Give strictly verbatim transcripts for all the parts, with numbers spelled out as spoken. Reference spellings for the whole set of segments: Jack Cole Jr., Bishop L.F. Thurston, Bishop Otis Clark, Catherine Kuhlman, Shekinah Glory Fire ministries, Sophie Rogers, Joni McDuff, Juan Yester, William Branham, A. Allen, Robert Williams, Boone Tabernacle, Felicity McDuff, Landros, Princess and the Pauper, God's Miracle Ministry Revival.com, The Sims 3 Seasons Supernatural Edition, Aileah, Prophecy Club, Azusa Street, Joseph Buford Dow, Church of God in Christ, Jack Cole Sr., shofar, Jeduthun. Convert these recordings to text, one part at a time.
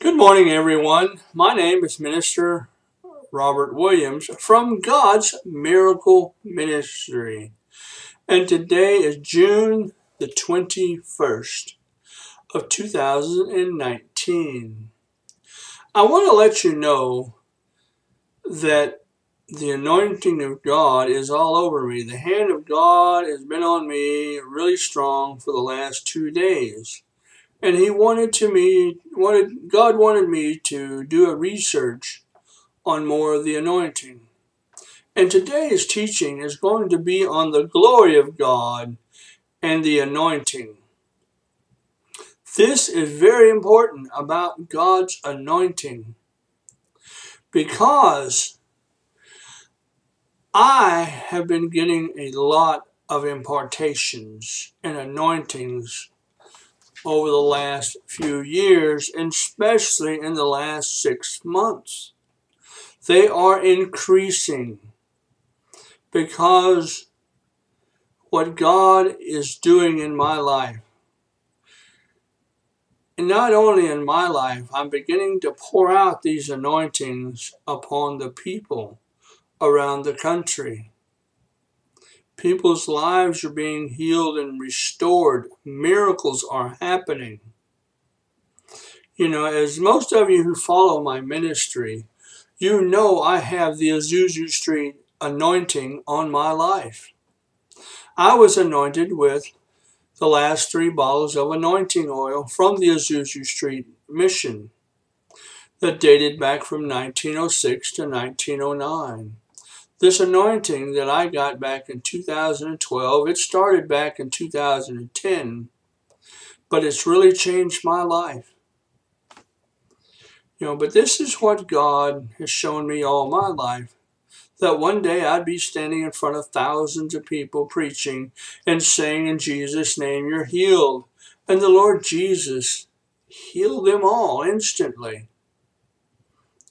Good morning, everyone. My name is Minister Robert Williams from God's Miracle Ministry, and today is June the twenty-first of two thousand nineteen. I want to let you know that the anointing of God is all over me. The hand of God has been on me really strong for the last two days. And he wanted to me, wanted, God wanted me to do a research on more of the anointing. And today's teaching is going to be on the glory of God and the anointing. This is very important about God's anointing, because I have been getting a lot of impartations and anointings over the last few years, and especially in the last six months. They are increasing because what God is doing in my life. And not only in my life, I'm beginning to pour out these anointings upon the people around the country. People's lives are being healed and restored. Miracles are happening. You know, as most of you who follow my ministry, you know I have the Azusa Street anointing on my life. I was anointed with the last three bottles of anointing oil from the Azusa Street mission that dated back from nineteen oh six to nineteen oh nine. This anointing that I got back in two thousand twelve, it started back in two thousand ten, but it's really changed my life. You know, but this is what God has shown me all my life, that one day I'd be standing in front of thousands of people preaching and saying, "In Jesus' name, you're healed." And the Lord Jesus healed them all instantly.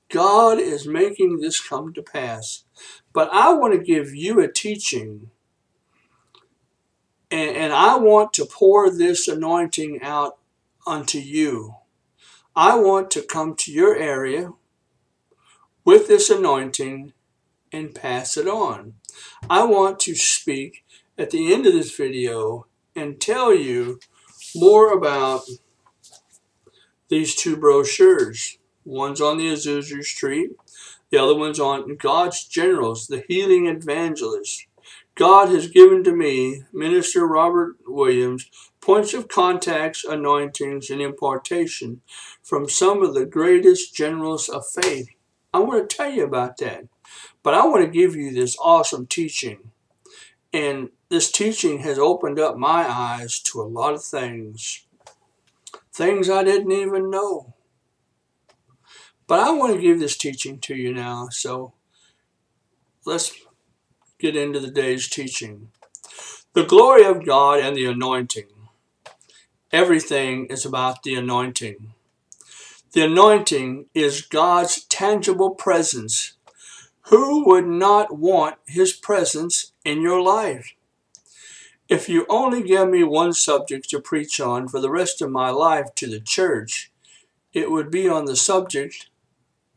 God is making this come to pass. But I want to give you a teaching, and, and I want to pour this anointing out unto you. I want to come to your area with this anointing and pass it on. I want to speak at the end of this video and tell you more about these two brochures. One's on the Azusa Street. The other one's on God's Generals, the Healing Evangelists. God has given to me, Minister Robert Williams, points of contacts, anointings, and impartation from some of the greatest generals of faith. I want to tell you about that. But I want to give you this awesome teaching. And this teaching has opened up my eyes to a lot of things. Things I didn't even know. But I want to give this teaching to you now, so let's get into the day's teaching. The glory of God and the anointing. Everything is about the anointing. The anointing is God's tangible presence. Who would not want His presence in your life? If you only give me one subject to preach on for the rest of my life to the church, it would be on the subject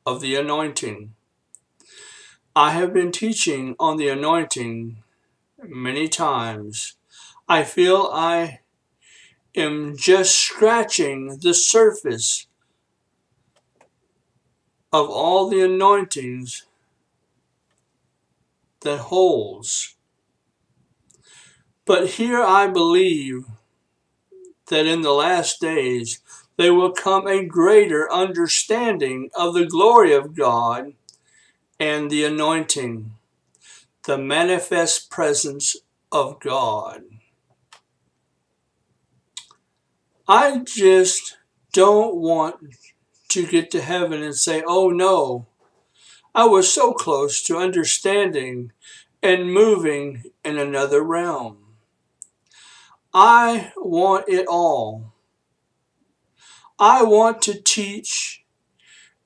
of the anointing. I have been teaching on the anointing many times. I feel I am just scratching the surface of all the anointings that holds. But here I believe that in the last days, there will come a greater understanding of the glory of God and the anointing, the manifest presence of God. I just don't want to get to heaven and say, "Oh no, I was so close to understanding and moving in another realm." I want it all. I want to teach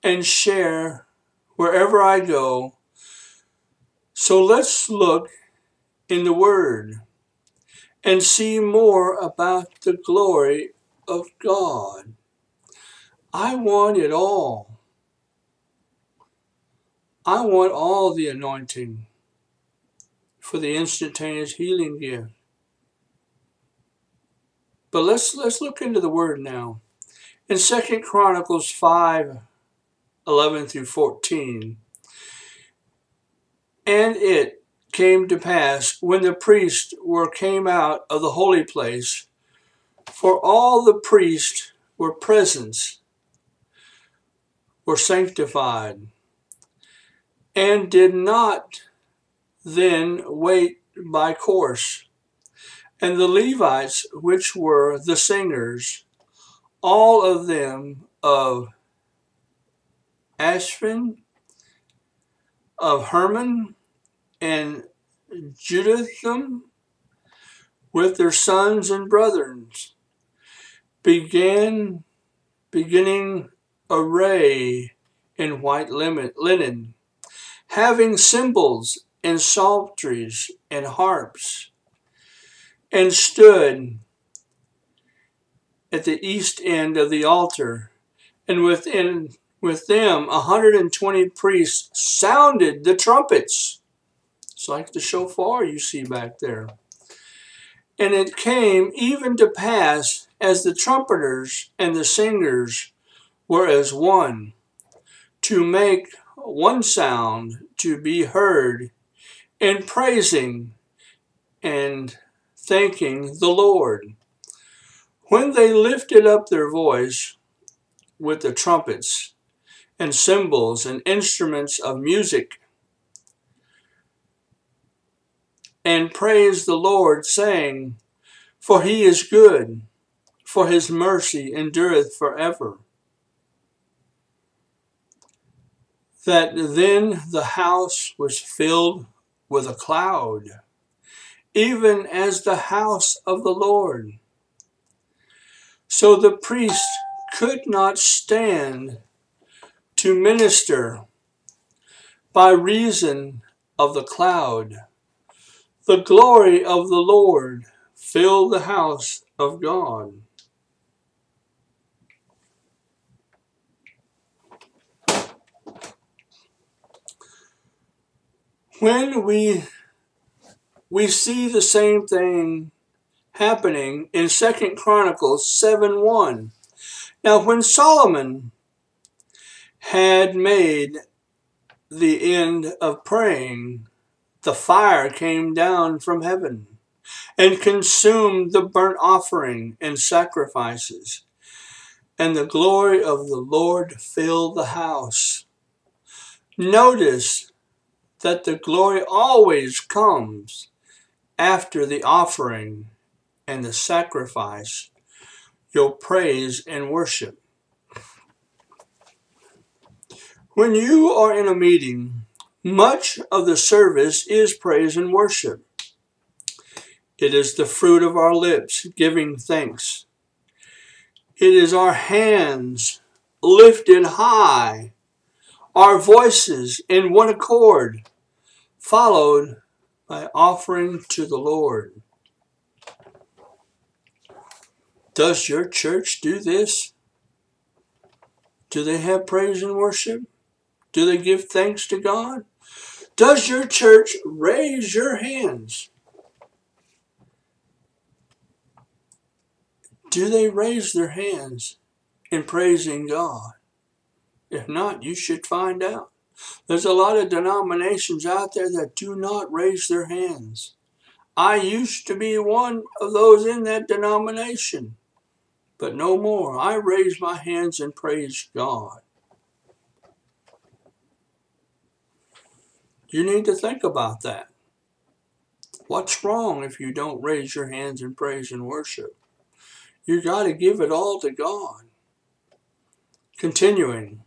and share wherever I go. So let's look in the Word and see more about the glory of God. I want it all. I want all the anointing for the instantaneous healing gift. But let's let's look into the word now. In Second Chronicles five, eleven through fourteen, and it came to pass, when the priests were came out of the holy place, for all the priests were present, were sanctified, and did not then wait by course. And the Levites, which were the singers, all of them of Ashphan, of Hermon, and Jeduthun, with their sons and brethren, began beginning array in white linen, having cymbals and psalteries and harps, and stood at the east end of the altar, and within with them a hundred and twenty priests sounded the trumpets. It's like the shofar you see back there. And it came even to pass, as the trumpeters and the singers were as one, to make one sound to be heard in praising and thanking the Lord. When they lifted up their voice with the trumpets and cymbals and instruments of music, and praised the Lord, saying, For he is good, for his mercy endureth forever. That then the house was filled with a cloud, even as the house of the Lord. So the priest could not stand to minister by reason of the cloud. The glory of the Lord filled the house of God. When we we see the same thing happening in Second Chronicles seven one. Now when Solomon had made the end of praying, the fire came down from heaven and consumed the burnt offering and sacrifices, and the glory of the Lord filled the house. Notice that the glory always comes after the offering and the sacrifice, your praise and worship. When you are in a meeting, much of the service is praise and worship. It is the fruit of our lips, giving thanks. It is our hands lifted high, our voices in one accord, followed by offering to the Lord. Does your church do this? Do they have praise and worship? Do they give thanks to God? Does your church raise your hands? Do they raise their hands in praising God? If not, you should find out. There's a lot of denominations out there that do not raise their hands. I used to be one of those in that denomination. But no more. I raise my hands and praise God. You need to think about that. What's wrong if you don't raise your hands in praise and worship? You got to give it all to God. Continuing.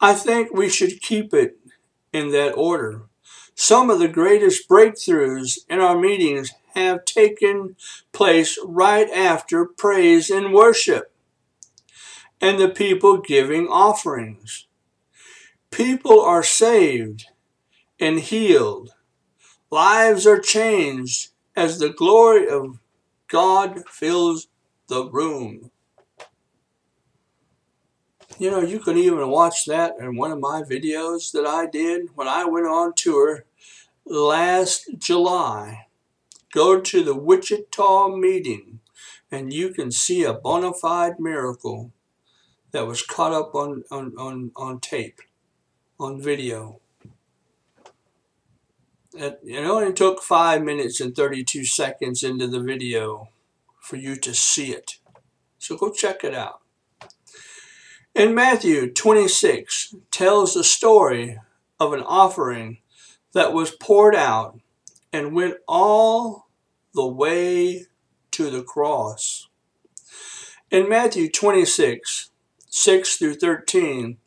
I think we should keep it in that order. Some of the greatest breakthroughs in our meetings have taken place right after praise and worship and the people giving offerings. People are saved and healed. Lives are changed as the glory of God fills the room. You know, you can even watch that in one of my videos that I did when I went on tour last July. Go to the Wichita meeting and you can see a bona fide miracle that was caught up on, on, on, on tape, on video. It, you know, it took five minutes and thirty-two seconds into the video for you to see it. So go check it out. In Matthew twenty-six, tells the story of an offering that was poured out and went all the way to the cross. In Matthew twenty-six, six through thirteen,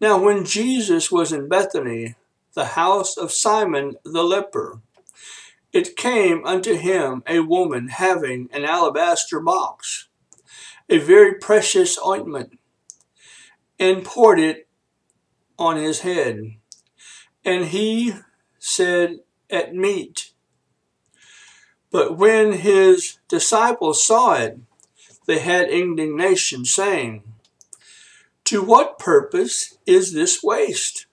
now when Jesus was in Bethany, the house of Simon the leper, it came unto him a woman having an alabaster box, a very precious ointment, and poured it on his head. And he said, "At meat." But when his disciples saw it, they had indignation, saying, "To what purpose is this waste?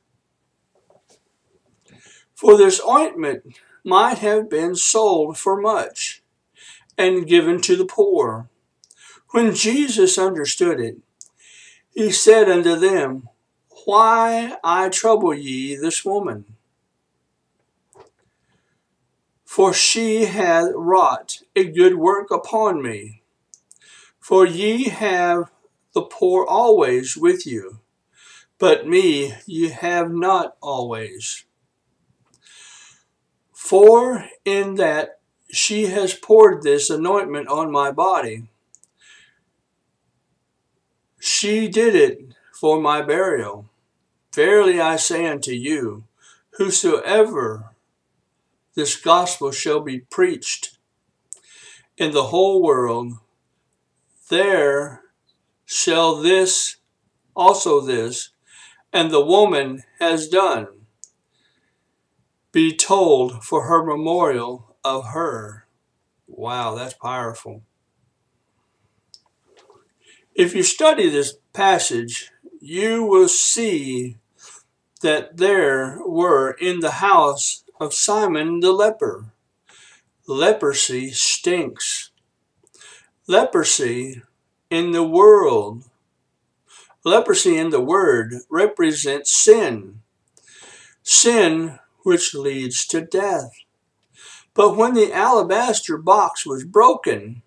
For this ointment might have been sold for much and given to the poor." When Jesus understood it, he said unto them, "Why I trouble ye this woman? For she hath wrought a good work upon me. For ye have the poor always with you, but me ye have not always. For in that she has poured this anointment on my body, she did it for my burial. Verily I say unto you, whosoever this gospel shall be preached in the whole world, there shall this also this, and the woman has done, be told for her memorial of her." Wow, that's powerful. If you study this passage, you will see that there were in the house of Simon the leper. Leprosy stinks. Leprosy in the world, leprosy in the word represents sin. Sin which leads to death. But when the alabaster box was broken,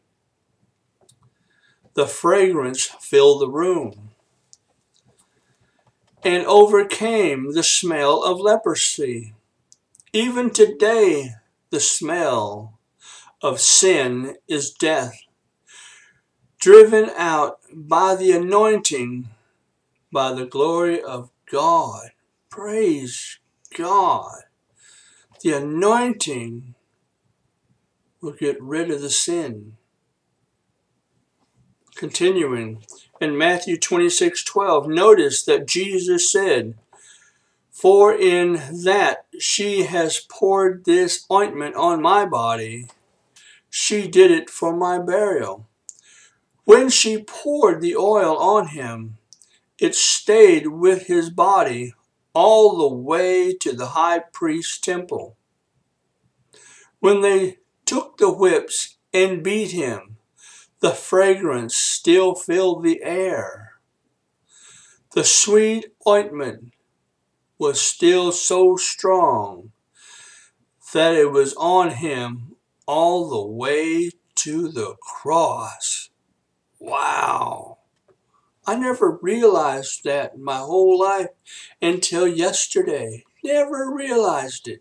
the fragrance filled the room and overcame the smell of leprosy. Even today, the smell of sin is death, driven out by the anointing, by the glory of God. Praise God. The anointing will get rid of the sin. Continuing in Matthew twenty-six twelve, notice that Jesus said, "For in that she has poured this ointment on my body, she did it for my burial." When she poured the oil on him, it stayed with his body all the way to the high priest's temple. When they took the whips and beat him, the fragrance still filled the air. The sweet ointment was still so strong that it was on him all the way to the cross. Wow! I never realized that in my whole life until yesterday. Never realized it.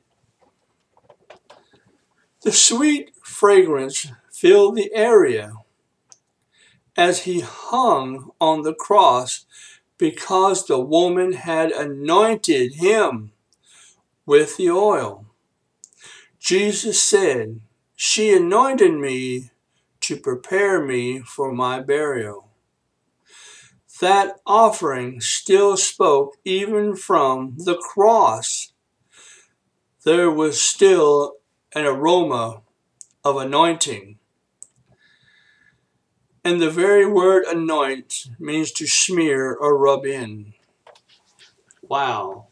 The sweet fragrance filled the area as he hung on the cross because the woman had anointed him with the oil. Jesus said, "She anointed me to prepare me for my burial." That offering still spoke even from the cross. There was still an aroma of anointing. And the very word anoint means to smear or rub in. Wow.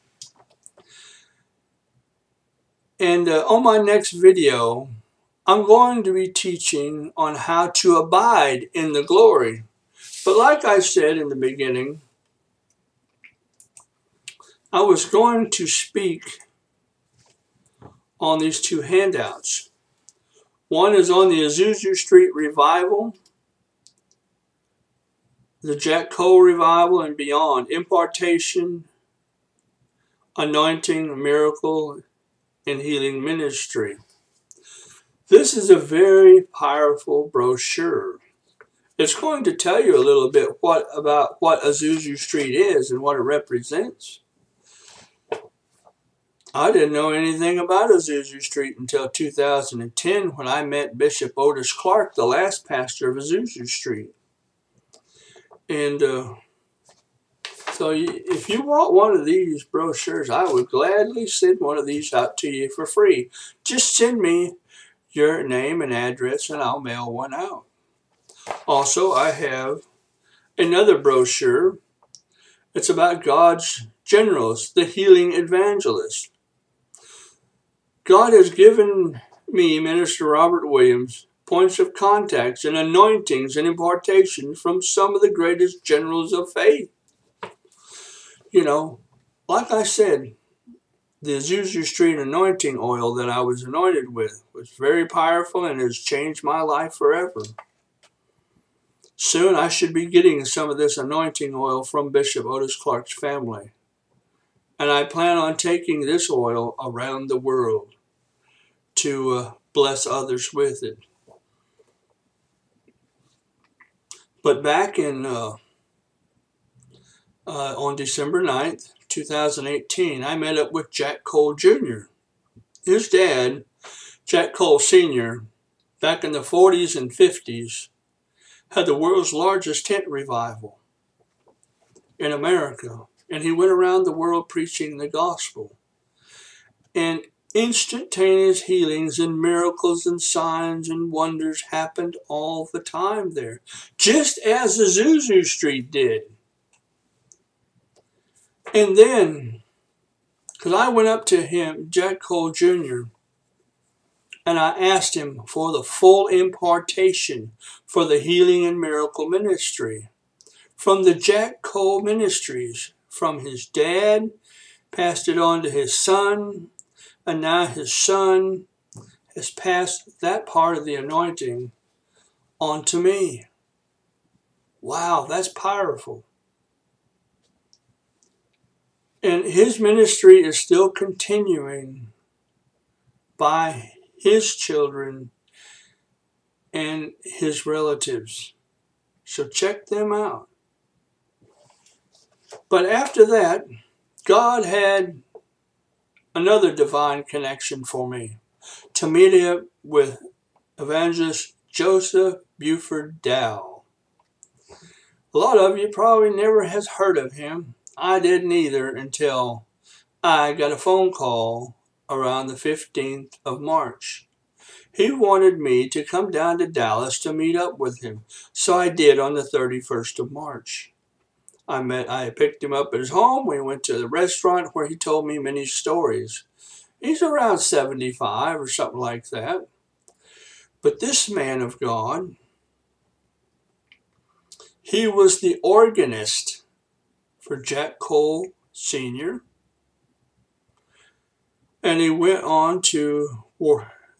And uh, on my next video, I'm going to be teaching on how to abide in the glory. But like I said in the beginning, I was going to speak on these two handouts. One is on the Azusa Street Revival, the Jack Cole Revival and beyond, impartation, anointing, miracle, and healing ministry. This is a very powerful brochure. It's going to tell you a little bit what about what Azusa Street is and what it represents. I didn't know anything about Azusa Street until two thousand ten when I met Bishop Otis Clark, the last pastor of Azusa Street. And uh, so you, if you want one of these brochures, I would gladly send one of these out to you for free. Just send me your name and address and I'll mail one out. Also, I have another brochure. It's about God's generals, the healing evangelists. God has given me, Minister Robert Williams, points of contacts and anointings and impartations from some of the greatest generals of faith. You know, like I said, the Azusa Street anointing oil that I was anointed with was very powerful and has changed my life forever. Soon I should be getting some of this anointing oil from Bishop Otis Clark's family. And I plan on taking this oil around the world to uh, bless others with it. But back in uh, uh, on December ninth, two thousand eighteen, I met up with Jack Cole Junior His dad, Jack Cole Senior, back in the forties and fifties, had the world's largest tent revival in America. And he went around the world preaching the gospel. And instantaneous healings and miracles and signs and wonders happened all the time there, just as Azusa Street did. And then, because I went up to him, Jack Cole Junior, and I asked him for the full impartation for the healing and miracle ministry from the Jack Cole Ministries. From his dad, passed it on to his son, and now his son has passed that part of the anointing on to me. Wow, that's powerful. And his ministry is still continuing by his children and his relatives. So check them out. But after that, God had another divine connection for me to meet up with evangelist Joseph Buford Dow. A lot of you probably never has heard of him. I didn't either until I got a phone call around the fifteenth of March. He wanted me to come down to Dallas to meet up with him, so I did on the thirty-first of March. I met, I picked him up at his home. We went to the restaurant where he told me many stories. He's around seventy-five or something like that. But this man of God, he was the organist for Jack Cole Senior And he went on to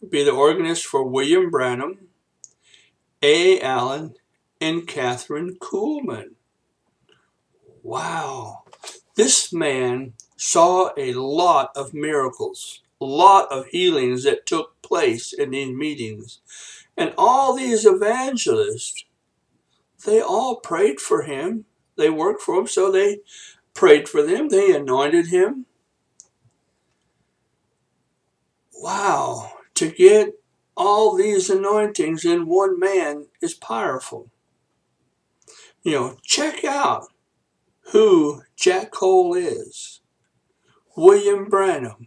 be the organist for William Branham, A. Allen, and Catherine Kuhlman. Wow, this man saw a lot of miracles, a lot of healings that took place in these meetings. And all these evangelists, they all prayed for him. They worked for him, so they prayed for them. They anointed him. Wow, to get all these anointings in one man is powerful. You know, check out who Jack Cole is, William Branham,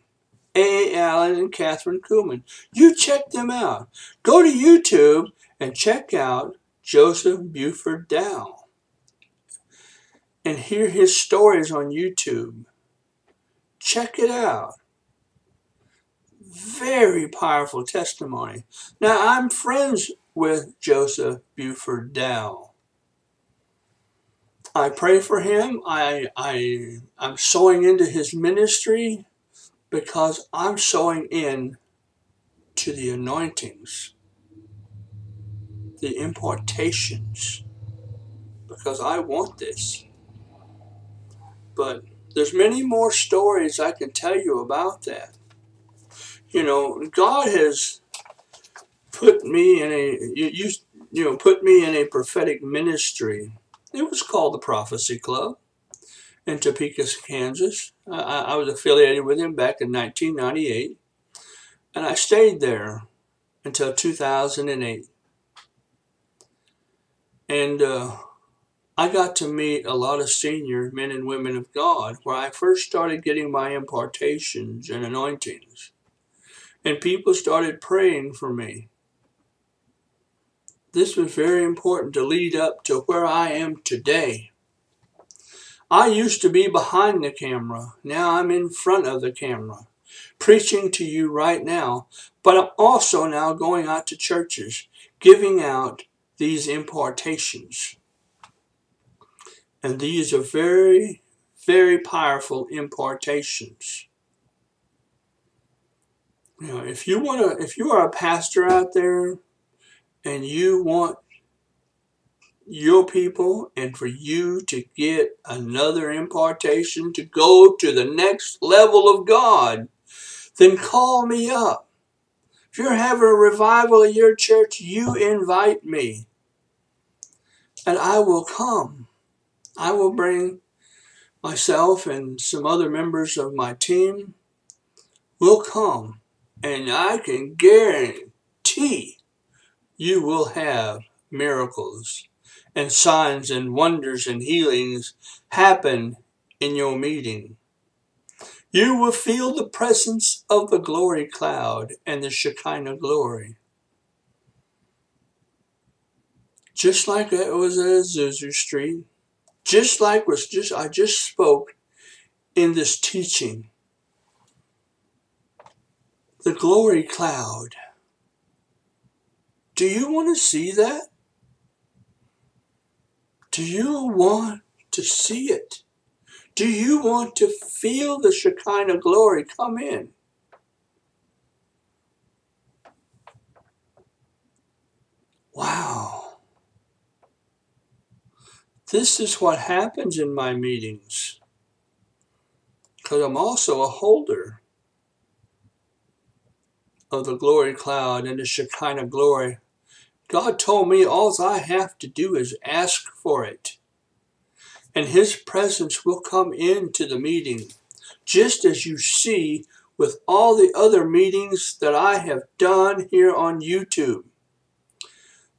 A. Allen, and Catherine Kuhlman. You check them out. Go to YouTube and check out Joseph Buford Dow, and hear his stories on YouTube. Check it out. Very powerful testimony. Now, I'm friends with Joseph Buford Dow. I pray for him. I, I, I'm sowing into his ministry because I'm sowing in to the anointings, the importations, because I want this. But there's many more stories I can tell you about that. You know, God has put me in a, you, you, you know, put me in a prophetic ministry. It was called the Prophecy Club in Topeka, Kansas. I, I was affiliated with him back in nineteen ninety-eight, and I stayed there until two thousand eight. And uh, I got to meet a lot of senior men and women of God where I first started getting my impartations and anointings. And people started praying for me. This was very important to lead up to where I am today. I used to be behind the camera. Now I'm in front of the camera, preaching to you right now. But I'm also now going out to churches, giving out these impartations. And these are very, very powerful impartations. You know, if you want to, if you are a pastor out there and you want your people and for you to get another impartation to go to the next level of God, then call me up. If you're having a revival at your church, you invite me and I will come. I will bring myself and some other members of my team. We'll come. And I can guarantee you will have miracles and signs and wonders and healings happen in your meeting. You will feel the presence of the glory cloud and the Shekinah glory. Just like it was at Azusa Street, just like was just I just spoke in this teaching. The glory cloud. Do you want to see that? Do you want to see it? Do you want to feel the Shekinah glory come in? Wow. This is what happens in my meetings, because I'm also a holder of the glory cloud and the Shekinah glory. God told me all I have to do is ask for it, and his presence will come into the meeting, just as you see with all the other meetings that I have done here on YouTube.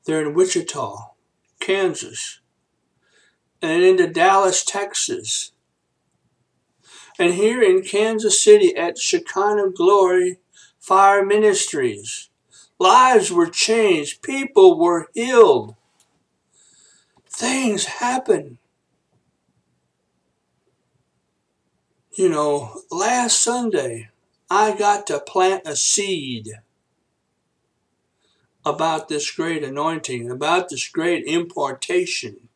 They're in Wichita, Kansas, and into Dallas, Texas, and here in Kansas City at Shekinah Glory Fire ministries. Lives were changed. People were healed. Things happen. You know, last Sunday, I got to plant a seed about this great anointing, about this great impartation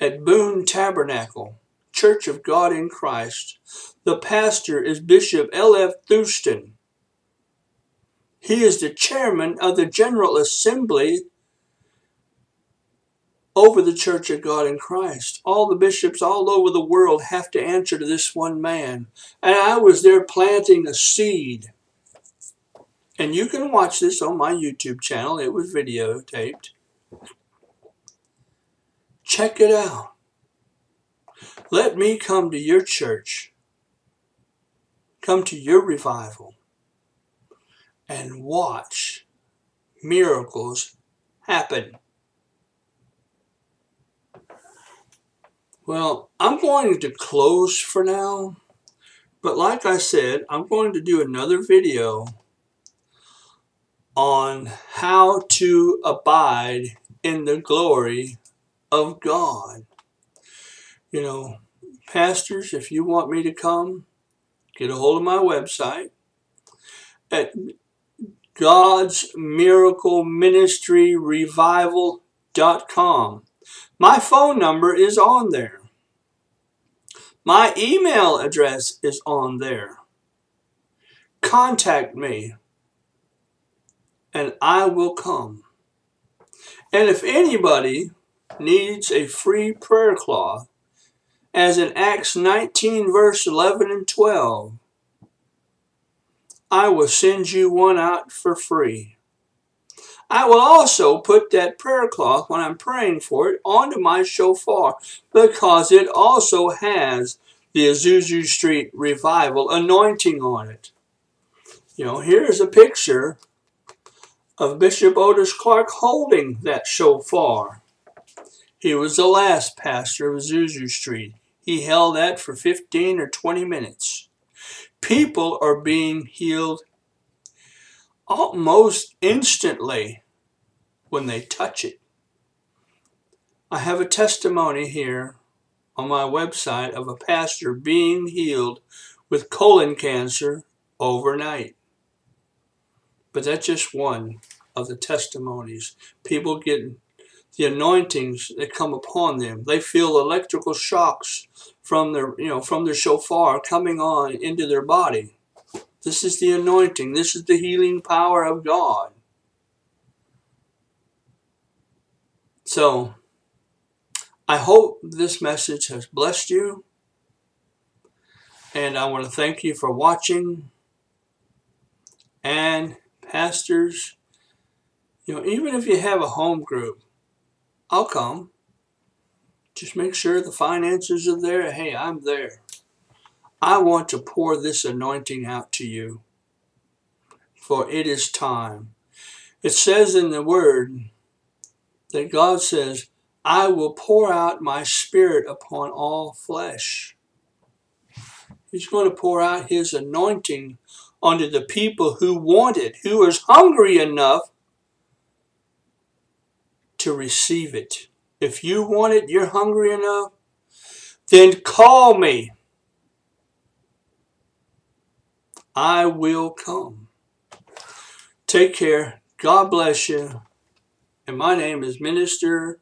at Boone Tabernacle, Church of God in Christ. The pastor is Bishop L F Thurston. He is the chairman of the General Assembly over the Church of God in Christ. All the bishops all over the world have to answer to this one man. And I was there planting a seed. And you can watch this on my YouTube channel. It was videotaped. Check it out. Let me come to your church. Come to your revival. And watch miracles happen. Well, I'm going to close for now. But like I said, I'm going to do another video on how to abide in the glory of God. You know, pastors, if you want me to come, get a hold of my website at God's Miracle Ministry Revival dot com. My phone number is on there. My email address is on there. Contact me, and I will come. And if anybody needs a free prayer cloth, as in Acts nineteen, verse eleven and twelve, I will send you one out for free. I will also put that prayer cloth, when I'm praying for it, onto my shofar, because it also has the Azusa Street Revival anointing on it. You know, here's a picture of Bishop Otis Clark holding that shofar. He was the last pastor of Azusa Street. He held that for fifteen or twenty minutes. People are being healed almost instantly when they touch it. I have a testimony here on my website of a pastor being healed with colon cancer overnight. But that's just one of the testimonies. People get the anointings that come upon them. They feel electrical shocks from their, you know, from their shofar coming on into their body. This is the anointing. This is the healing power of God. So, I hope this message has blessed you. And I want to thank you for watching. And pastors, you know, even if you have a home group, I'll come. Just make sure the finances are there. Hey, I'm there. I want to pour this anointing out to you, for it is time. It says in the Word that God says, I will pour out my Spirit upon all flesh. He's going to pour out His anointing onto the people who want it, who is hungry enough to receive it. If you want it, you're hungry enough, then call me. I will come. Take care. God bless you. And my name is Minister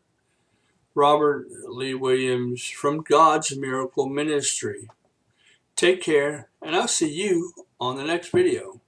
Robert Lee Williams from God's Miracle Ministry. Take care, and I'll see you on the next video.